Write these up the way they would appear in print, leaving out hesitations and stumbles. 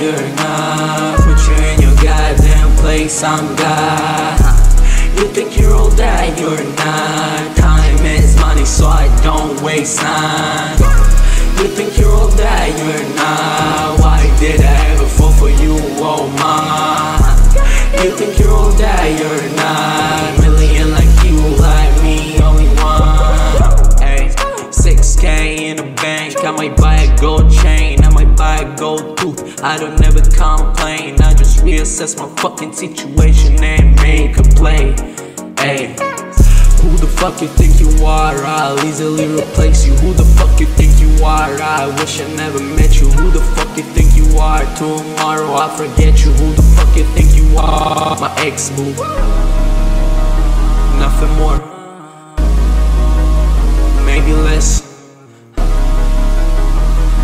you're not. Put you in your goddamn place, I'm God. You think you're all that, you're not. Time is money, so I don't waste time. You think you're all that, you're not. Why did I ever fall for you, oh my? You think you're all that, you're not. Million like you, like me, only one. Hey, 6K in the bank, I might buy a gold chain, I might buy a gold tooth. I don't ever complain, I just reassess my fucking situation and make a play. Hey, who the fuck you think you are? I'll easily replace you. Who the fuck you think you are? I wish I never met you. Who the fuck you think you are? Tomorrow I'll forget you. Who the fuck you think you are? My ex boo. Nothing more, maybe less.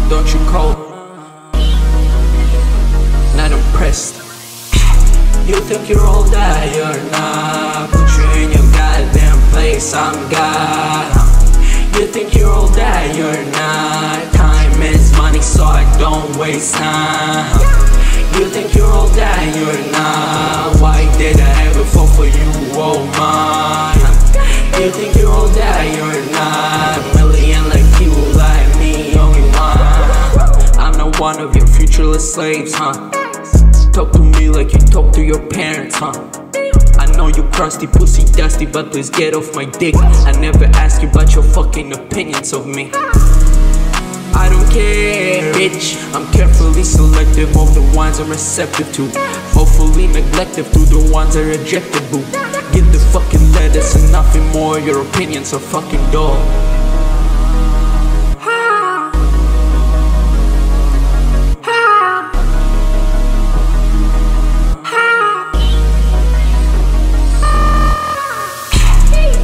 Don't you call? Not impressed. You think you're all that, you're not. Put you in your goddamn place, I'm God. You think you're all that, you're not. Time is money, so I don't waste time. You think you're all that, you're not. Why did I ever fall for you, oh my? You think you're all that, you're not. Million like you, like me, only one. I'm not one of your futureless slaves, huh? Talk to me like you talk to your parents, huh? I know you crusty, pussy dusty, but please get off my dick. I never ask you about your fucking opinions of me. I don't care, bitch. I'm carefully selective of the ones I'm receptive to. Hopefully neglective to the ones I rejected, boo. Give the fucking lettuce and nothing more. Your opinions are fucking dull.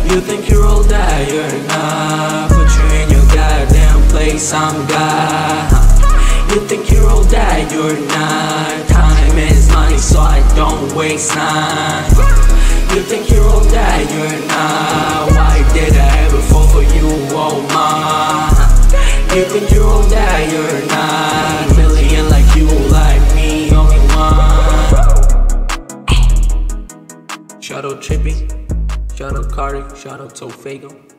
You think you're all that, you're not. Put you in your goddamn place, I'm God. You think you're all that, you're not. Time is money, so I don't waste time. You think you're all that, you're not. Why did I ever fall for you, oh my? You think you're all that, you're not. Million like you, like me, only one. Shout out Chippy, shout out Carti, shout out Tofago.